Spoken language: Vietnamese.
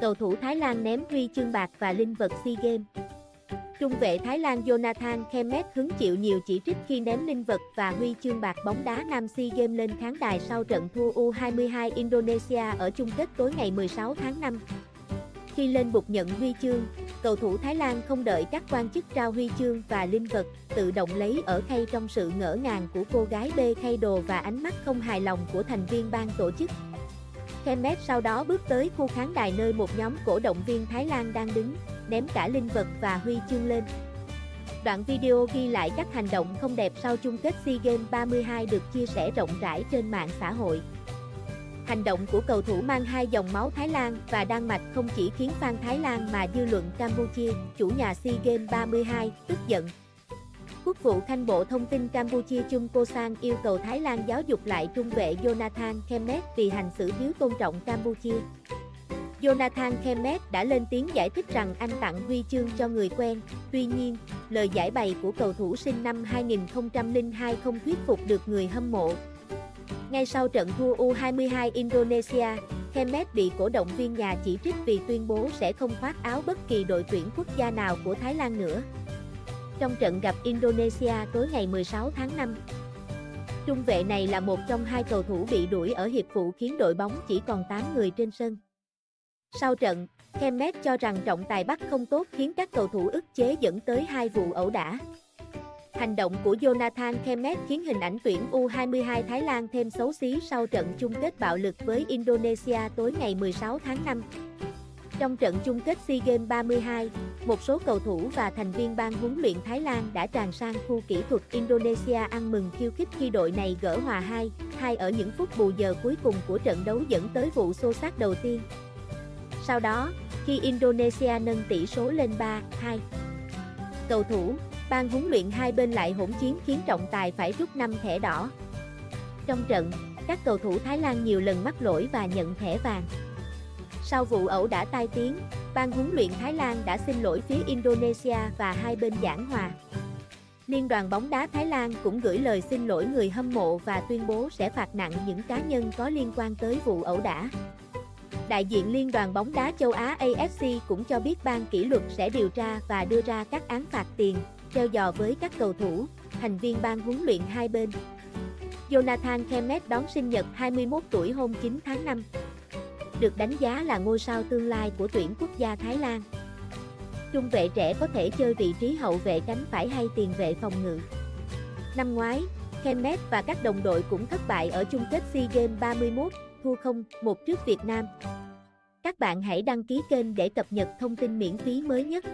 cầu thủ Thái Lan ném huy chương bạc và linh vật SEA Games. Trung vệ Thái Lan Jonathan Khemdee hứng chịu nhiều chỉ trích khi ném linh vật và huy chương bạc bóng đá nam SEA Games lên khán đài sau trận thua U22 Indonesia ở chung kết tối ngày 16 tháng 5. Khi lên bục nhận huy chương, cầu thủ Thái Lan không đợi các quan chức trao huy chương và linh vật, tự động lấy ở khay trong sự ngỡ ngàng của cô gái bê khay đồ và ánh mắt không hài lòng của thành viên ban tổ chức. Khemdee sau đó bước tới khu khán đài nơi một nhóm cổ động viên Thái Lan đang đứng, ném cả linh vật và huy chương lên. Đoạn video ghi lại các hành động không đẹp sau chung kết SEA Games 32 được chia sẻ rộng rãi trên mạng xã hội. Hành động của cầu thủ mang hai dòng máu Thái Lan và Đan Mạch không chỉ khiến fan Thái Lan mà dư luận Campuchia, chủ nhà SEA Games 32, tức giận. Quốc vụ Khanh Bộ Thông tin Campuchia Chum Kosal yêu cầu Thái Lan giáo dục lại trung vệ Jonathan Khemdee vì hành xử thiếu tôn trọng Campuchia. Jonathan Khemdee đã lên tiếng giải thích rằng anh tặng huy chương cho người quen, tuy nhiên, lời giải bày của cầu thủ sinh năm 2002 không thuyết phục được người hâm mộ. Ngay sau trận thua U22 Indonesia, Khemdee bị cổ động viên nhà chỉ trích vì tuyên bố sẽ không khoác áo bất kỳ đội tuyển quốc gia nào của Thái Lan nữa. Trong trận gặp Indonesia tối ngày 16 tháng 5, trung vệ này là một trong hai cầu thủ bị đuổi ở hiệp phụ khiến đội bóng chỉ còn 8 người trên sân. Sau trận, Khemdee cho rằng trọng tài bắt không tốt khiến các cầu thủ ức chế dẫn tới hai vụ ẩu đả. Hành động của Jonathan Khemdee khiến hình ảnh tuyển U22 Thái Lan thêm xấu xí sau trận chung kết bạo lực với Indonesia tối ngày 16 tháng 5. Trong trận chung kết SEA Games 32, một số cầu thủ và thành viên ban huấn luyện Thái Lan đã tràn sang khu kỹ thuật Indonesia ăn mừng khiêu khích khi đội này gỡ hòa 2-2 ở những phút bù giờ cuối cùng của trận đấu dẫn tới vụ xô xát đầu tiên. Sau đó, khi Indonesia nâng tỷ số lên 3-2, cầu thủ, ban huấn luyện hai bên lại hỗn chiến khiến trọng tài phải rút 5 thẻ đỏ. Trong trận, các cầu thủ Thái Lan nhiều lần mắc lỗi và nhận thẻ vàng. Sau vụ ẩu đả tai tiếng, ban huấn luyện Thái Lan đã xin lỗi phía Indonesia và hai bên giảng hòa. Liên đoàn bóng đá Thái Lan cũng gửi lời xin lỗi người hâm mộ và tuyên bố sẽ phạt nặng những cá nhân có liên quan tới vụ ẩu đả. Đại diện Liên đoàn bóng đá châu Á AFC cũng cho biết ban kỷ luật sẽ điều tra và đưa ra các án phạt tiền, treo giò với các cầu thủ, thành viên ban huấn luyện hai bên. Jonathan Khemdee đón sinh nhật 21 tuổi hôm 9 tháng 5. Được đánh giá là ngôi sao tương lai của tuyển quốc gia Thái Lan. Trung vệ trẻ có thể chơi vị trí hậu vệ cánh phải hay tiền vệ phòng ngự. Năm ngoái, Khemdee và các đồng đội cũng thất bại ở chung kết SEA Games 31, thua 0-1 trước Việt Nam. Các bạn hãy đăng ký kênh để cập nhật thông tin miễn phí mới nhất.